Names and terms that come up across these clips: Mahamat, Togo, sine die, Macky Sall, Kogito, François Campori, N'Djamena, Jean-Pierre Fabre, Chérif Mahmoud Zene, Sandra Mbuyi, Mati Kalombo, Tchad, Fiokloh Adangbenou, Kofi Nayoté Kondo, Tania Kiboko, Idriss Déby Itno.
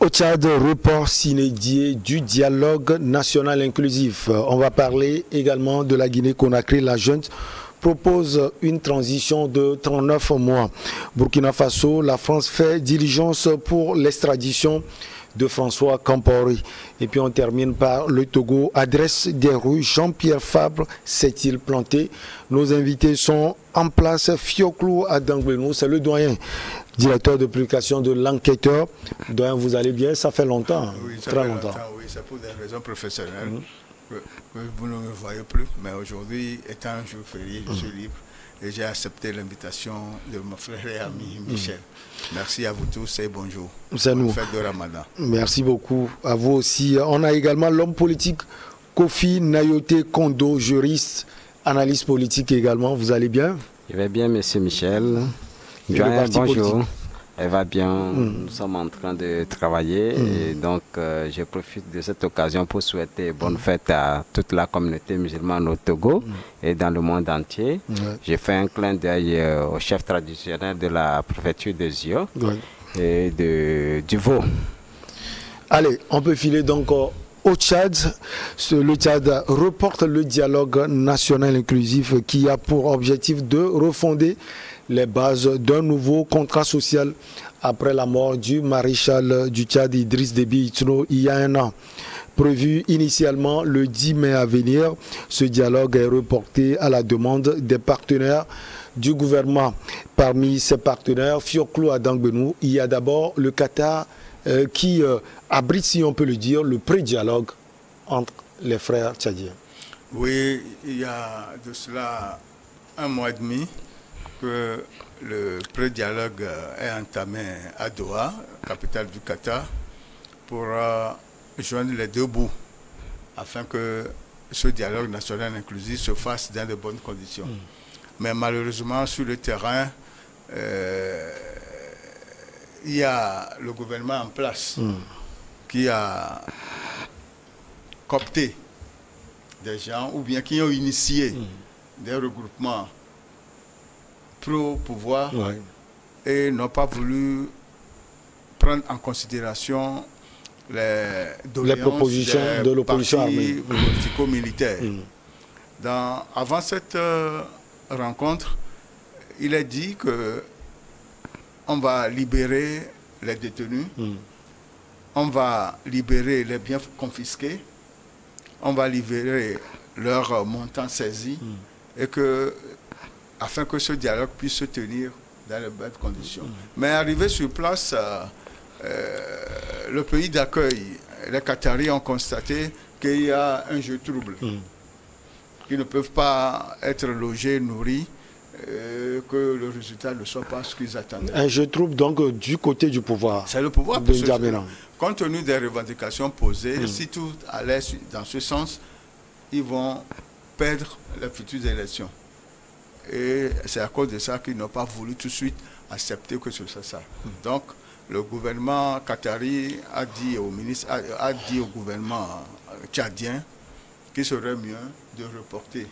Au Tchad, report s'inédié du dialogue national inclusif. On va parler également de la Guinée-Conakry. La junte propose une transition de 39 mois. Burkina Faso, la France fait diligence pour l'extradition de François Campori. Et puis on termine par le Togo. Adresse des rues, Jean-Pierre Fabre s'est-il planté? Nos invités sont en place. Fiokloh Adangbenou, c'est le doyen, directeur de publication de l'enquêteur. Doyen, vous allez bien, ça fait longtemps. Oui, ça très fait longtemps. Oui, c'est pour des raisons professionnelles que vous ne me voyez plus. Mais aujourd'hui, étant un jour férié, je suis libre et j'ai accepté l'invitation de mon frère et ami Michel. Merci à vous tous et bonjour. C'est nous. Fête de Ramadan. Merci beaucoup à vous aussi. On a également l'homme politique Kofi Nayoté Kondo, juriste, analyste politique également. Vous allez bien? Je vais bien, monsieur Michel. Bonjour, elle va bien, nous sommes en train de travailler et donc je profite de cette occasion pour souhaiter bonne fête à toute la communauté musulmane au Togo et dans le monde entier. J'ai fait un clin d'œil au chef traditionnel de la préfecture de Zio et du Vaud. Allez, on peut filer donc au Tchad. Le Tchad reporte le dialogue national inclusif qui a pour objectif de refonder les bases d'un nouveau contrat social après la mort du maréchal du Tchad Idriss Déby Itno il y a un an. Prévu initialement le 10 mai à venir, ce dialogue est reporté à la demande des partenaires du gouvernement. Parmi ces partenaires, Fiokloh Adangbenou, il y a d'abord le Qatar qui abrite, si on peut le dire, le pré-dialogue entre les frères tchadiens. Oui, il y a de cela un mois et demi que le pré-dialogue est entamé à Doha, capitale du Qatar, pour joindre les deux bouts afin que ce dialogue national inclusif se fasse dans de bonnes conditions. Mais malheureusement, sur le terrain, il y a le gouvernement en place qui a coopté des gens ou bien qui ont initié des regroupements pro-pouvoir et n'ont pas voulu prendre en considération les propositions de l'opposition armée politico-militaire. Avant cette rencontre, il est dit que on va libérer les détenus, on va libérer les biens confisqués, on va libérer leurs montants saisis et que afin que ce dialogue puisse se tenir dans les bonnes conditions. Mais arrivé sur place, le pays d'accueil, les Qataris ont constaté qu'il y a un jeu trouble, qu'ils ne peuvent pas être logés, nourris, que le résultat ne soit pas ce qu'ils attendaient. Un jeu trouble donc du côté du pouvoir. C'est le pouvoir de N'Djamena. Compte tenu des revendications posées, si tout allait dans ce sens, ils vont perdre les futures élections. Et c'est à cause de ça qu'ils n'ont pas voulu tout de suite accepter que ce soit ça. Donc, le gouvernement qatari a dit au ministre, a dit au gouvernement tchadien qu'il serait mieux de reporter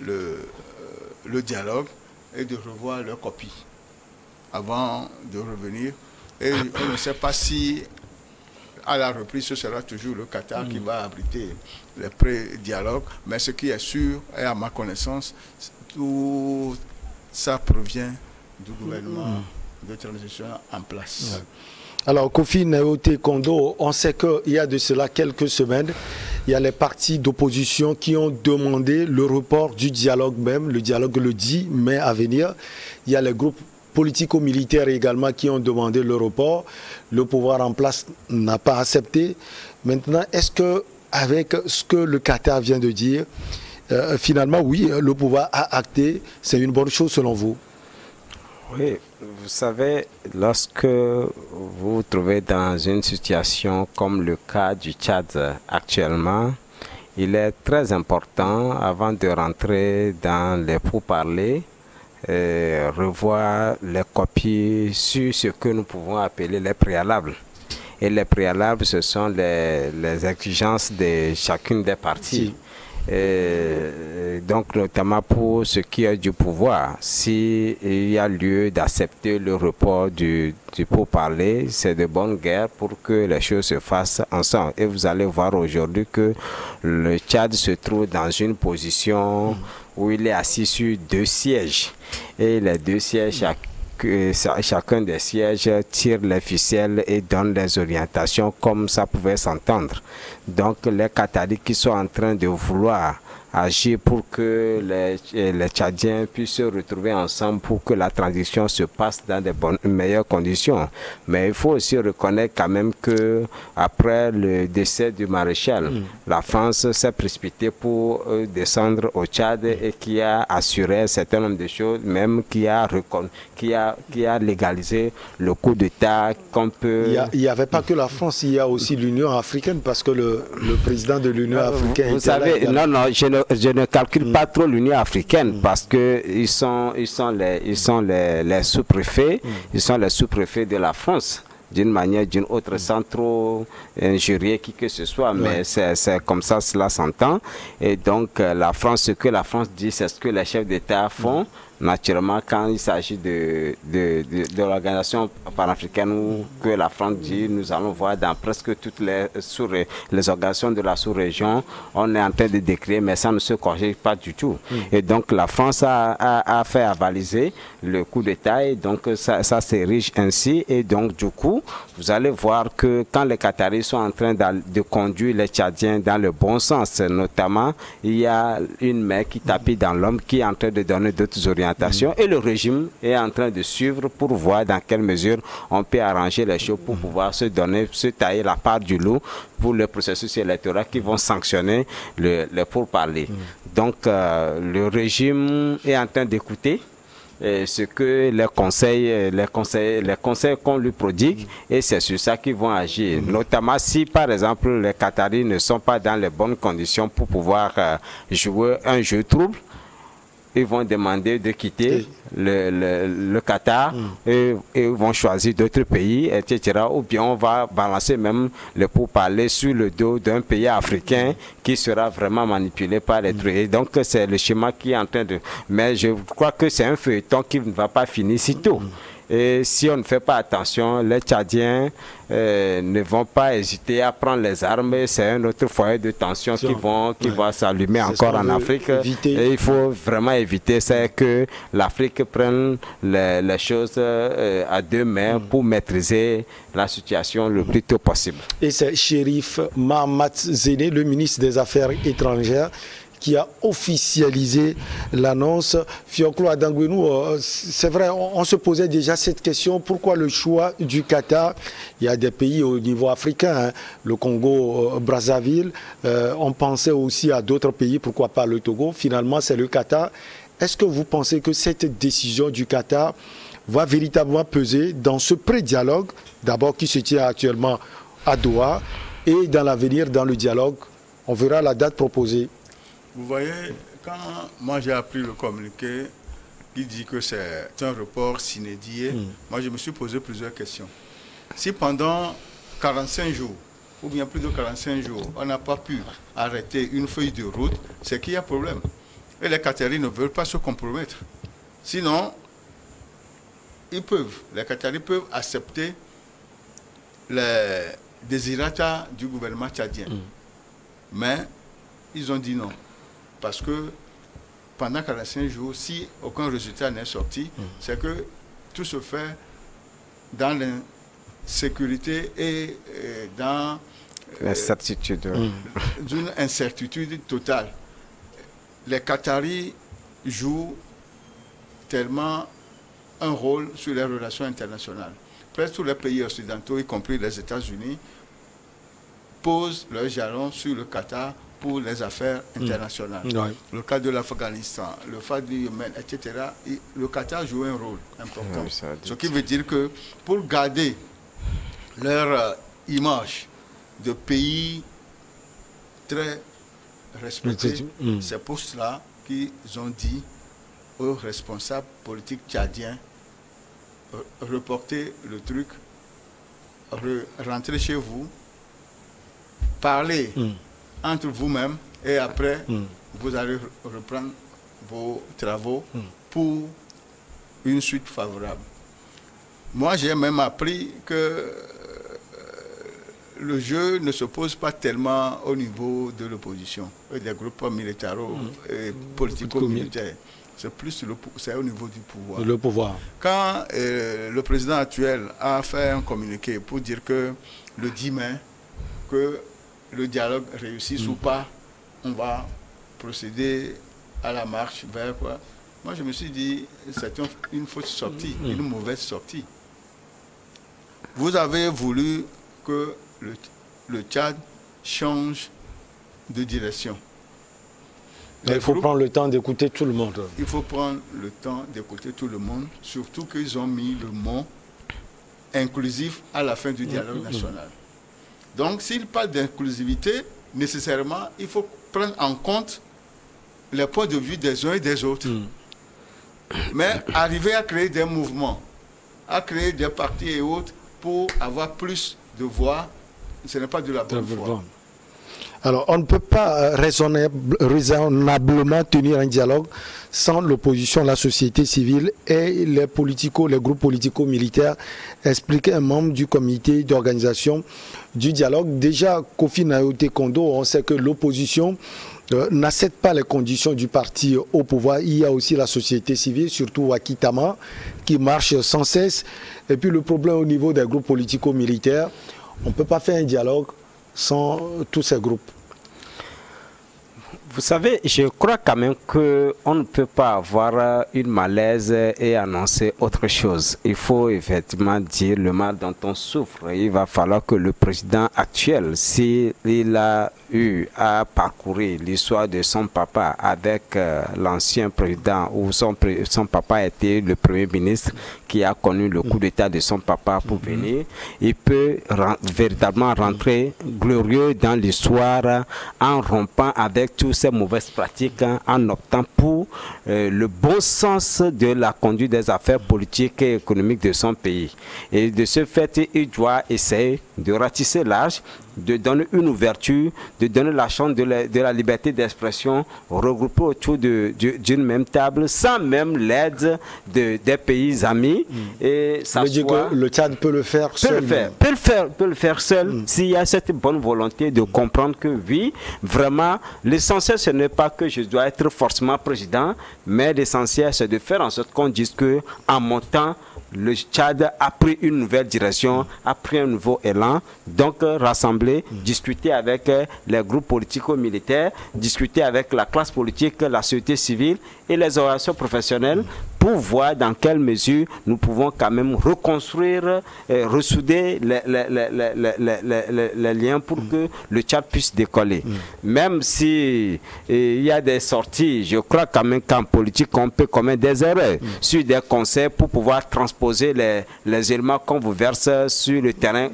le dialogue et de revoir leur copie avant de revenir. Et on ne sait pas si à la reprise, ce sera toujours le Qatar qui va abriter les pré-dialogues. Mais ce qui est sûr, et à ma connaissance, tout ça provient du gouvernement de transition en place. Alors, Kofi Nayoté Kondo, on sait qu'il y a de cela quelques semaines, il y a les partis d'opposition qui ont demandé le report du dialogue même, le dialogue le 10 mai à venir. Il y a les groupes politico-militaires également qui ont demandé le report. Le pouvoir en place n'a pas accepté. Maintenant, est-ce que, avec ce que le Qatar vient de dire, finalement, oui, le pouvoir a acté, c'est une bonne chose selon vous? Oui, vous savez, lorsque vous vous trouvez dans une situation comme le cas du Tchad actuellement, il est très important, avant de rentrer dans les pourparlers, revoir les copies sur ce que nous pouvons appeler les préalables. Et les préalables, ce sont les exigences de chacune des parties. donc notamment pour ce qui est du pouvoir. S'il y a lieu d'accepter le report du pourparler, c'est de bonne guerre pour que les choses se fassent ensemble. Et vous allez voir aujourd'hui que le Tchad se trouve dans une position où il est assis sur 2 sièges. Et les 2 sièges, chacun des sièges tire les ficelles et donne les orientations comme ça pouvait s'entendre. Donc les Qataris qui sont en train de vouloir agir pour que les Tchadiens puissent se retrouver ensemble pour que la transition se passe dans de meilleures conditions. Mais il faut aussi reconnaître quand même que après le décès du maréchal, la France s'est précipitée pour descendre au Tchad et qui a assuré un certain nombre de choses, même qui a légalisé le coup d'État qu'on peut... Il n'y avait pas que la France, il y a aussi l'Union africaine, parce que le président de l'Union africaine... Vous savez, je ne calcule pas trop l'Union africaine parce que ils sont les sous-préfets, ils sont les sous-préfets de la France. D'une manière, d'une autre, sans trop injurier qui que ce soit, mais c'est comme ça, cela s'entend. Et donc, la France, ce que la France dit, c'est ce que les chefs d'État font, naturellement, quand il s'agit de l'organisation panafricaine, où que la France dit, nous allons voir dans presque toutes les organisations de la sous-région, on est en train de décrire, mais ça ne se corrige pas du tout. Et donc, la France a fait avaliser le coup d'État, et donc, ça s'érige ainsi, et donc, du coup, vous allez voir que quand les Qataris sont en train de conduire les Tchadiens dans le bon sens, notamment, il y a une main qui tapit dans l'homme qui est en train de donner d'autres orientations et le régime est en train de suivre pour voir dans quelle mesure on peut arranger les choses pour pouvoir se tailler la part du loup pour le processus électoral qui vont sanctionner le pourparlers. Donc le régime est en train d'écouter ce que les conseils qu'on lui prodigue, et c'est sur ça qu'ils vont agir. Notamment si, par exemple, les Qataris ne sont pas dans les bonnes conditions pour pouvoir jouer un jeu trouble, ils vont demander de quitter le Qatar et vont choisir d'autres pays, etc. Ou bien on va balancer même le pourparler sur le dos d'un pays africain qui sera vraiment manipulé par les trucs. Et donc c'est le schéma qui est en train de... Mais je crois que c'est un feuilleton qui ne va pas finir si tôt. Et si on ne fait pas attention, les Tchadiens ne vont pas hésiter à prendre les armes. C'est un autre foyer de tension qui va s'allumer encore en Afrique. Et il faut vraiment éviter que l'Afrique prenne les choses à 2 mains pour maîtriser la situation le plus tôt possible. Et c'est Chérif Mahmoud Zene, le ministre des Affaires étrangères, qui a officialisé l'annonce. Fiokloh Adangbenou, c'est vrai, on se posait déjà cette question, pourquoi le choix du Qatar? Il y a des pays au niveau africain, hein, le Congo, Brazzaville, on pensait aussi à d'autres pays, pourquoi pas le Togo, finalement c'est le Qatar. Est-ce que vous pensez que cette décision du Qatar va véritablement peser dans ce pré-dialogue, d'abord qui se tient actuellement à Doha, et dans l'avenir, dans le dialogue, on verra la date proposée? Vous voyez, quand moi j'ai appris le communiqué qui dit que c'est un report s'inédié, moi je me suis posé plusieurs questions. Si pendant 45 jours, ou bien plus de 45 jours, on n'a pas pu arrêter une feuille de route, c'est qu'il y a problème. Et les Qataris ne veulent pas se compromettre. Sinon, les Qataris peuvent accepter les désirata du gouvernement tchadien. Mais ils ont dit non. Parce que pendant 45 jours, si aucun résultat n'est sorti, c'est que tout se fait dans l'insécurité et dans l'incertitude. D'une incertitude totale. Les Qataris jouent tellement un rôle sur les relations internationales. Presque tous les pays occidentaux, y compris les États-Unis, posent leurs jalons sur le Qatar pour les affaires internationales. Le cas de l'Afghanistan, le cas du Yémen, etc. Et le Qatar joue un rôle important. Ce qui veut dire que pour garder leur image de pays très respecté, c'est pour cela qu'ils ont dit aux responsables politiques tchadiens reportez le truc, rentrez chez vous, parlez entre vous-même Et après, vous allez reprendre vos travaux pour une suite favorable. Moi, j'ai même appris que le jeu ne se pose pas tellement au niveau de l'opposition, des groupes militaro et politico-militaires. C'est plus au niveau du pouvoir. Le pouvoir. Quand le président actuel a fait un communiqué pour dire que le 10 mai, que le dialogue réussisse ou pas, on va procéder à la marche vers quoi. Moi, je me suis dit, c'est une fausse sortie, une mauvaise sortie. Vous avez voulu que le Tchad change de direction. Il faut prendre le temps d'écouter tout le monde. Il faut prendre le temps d'écouter tout le monde, surtout qu'ils ont mis le mot inclusif à la fin du dialogue national. Donc, s'ils parlent d'inclusivité, nécessairement, il faut prendre en compte les points de vue des uns et des autres. Mais arriver à créer des mouvements, à créer des partis et autres pour avoir plus de voix, ce n'est pas de la bonne foi. Alors, on ne peut pas raisonnablement tenir un dialogue sans l'opposition, la société civile et les groupes politico-militaires, explique un membre du comité d'organisation du dialogue. Déjà, Kofi Nayoté Kondo, on sait que l'opposition n'accepte pas les conditions du parti au pouvoir. Il y a aussi la société civile, surtout à Kitama, qui marche sans cesse. Et puis le problème au niveau des groupes politico-militaires, on ne peut pas faire un dialogue sans tous ces groupes. Vous savez, je crois quand même qu'on ne peut pas avoir une malaise et annoncer autre chose. Il faut effectivement dire le mal dont on souffre. Il va falloir que le président actuel, s'il a eu à parcourir l'histoire de son papa avec l'ancien président, où son papa était le premier ministre qui a connu le coup d'état de son papa pour venir, il peut véritablement rentrer glorieux dans l'histoire en rompant avec tous ces mauvaises pratiques, en optant pour le bon sens de la conduite des affaires politiques et économiques de son pays. Et de ce fait, il doit essayer de ratisser large, de donner une ouverture, de donner la chance de la liberté d'expression, regroupée autour d'une même table, sans même l'aide des pays amis. Et ça le Tchad peut le faire seul. Peut le faire seul, s'il y a cette bonne volonté de comprendre que oui, vraiment, l'essentiel ce n'est pas que je dois être forcément président, mais l'essentiel c'est de faire en sorte qu'on dise que en mon temps, le Tchad a pris une nouvelle direction, a pris un nouveau élan, donc rassembler, discuter avec les groupes politico-militaires, discuter avec la classe politique, la société civile et les organisations professionnelles pour voir dans quelle mesure nous pouvons quand même reconstruire, et ressouder les liens pour que le Tchad puisse décoller. Même si il y a des sorties, je crois quand même qu'en politique, on peut commettre des erreurs sur des conseils pour pouvoir transposer les éléments qu'on vous verse sur le terrain,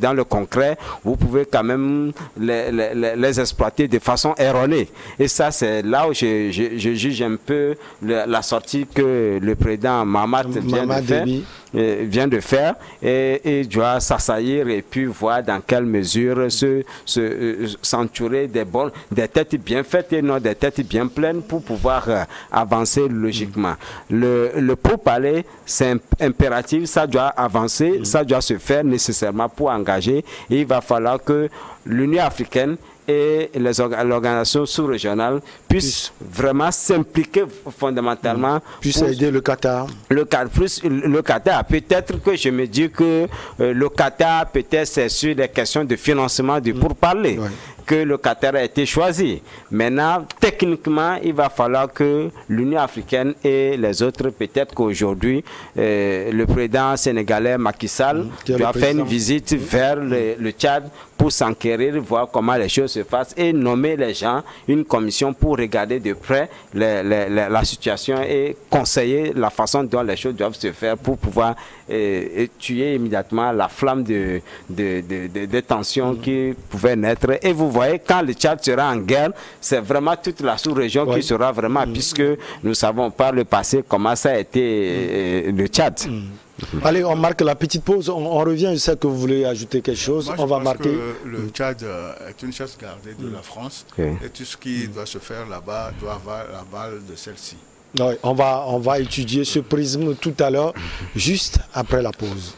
dans le concret. Vous pouvez quand même les exploiter de façon erronée. Et ça, c'est là où je juge un peu la sortie que le président Mahamat vient de faire et doit s'assaillir et puis voir dans quelle mesure s'entourer des têtes bien faites et non des têtes bien pleines pour pouvoir avancer logiquement. Le pourparler, c'est impératif, ça doit avancer, ça doit se faire nécessairement pour engager, et il va falloir que l'Union africaine et l'organisation sous-régionale puisse vraiment s'impliquer fondamentalement. Puisse aider le Qatar. Le Qatar. Peut-être que je me dis que le Qatar, peut-être c'est sur les questions de financement du pourparler que le Qatar a été choisi. Maintenant, techniquement, il va falloir que l'Union africaine et les autres, peut-être qu'aujourd'hui, le président sénégalais Macky Sall doit faire une visite vers le Tchad pour s'enquérir, voir comment les choses se passent et nommer les gens, une commission pour regarder de près la situation et conseiller la façon dont les choses doivent se faire pour pouvoir tuer immédiatement la flamme de tensions qui pouvaient naître. Et vous voyez, quand le Tchad sera en guerre, c'est vraiment toute la sous-région qui sera vraiment, puisque nous savons par le passé comment ça a été le Tchad. Allez, on marque la petite pause, on revient, je sais que vous voulez ajouter quelque chose, moi, on va marquer. Que le Tchad est une chasse gardée de la France, et tout ce qui doit se faire là-bas doit avoir la balle de celle-ci. Oui, on va étudier ce prisme tout à l'heure, juste après la pause.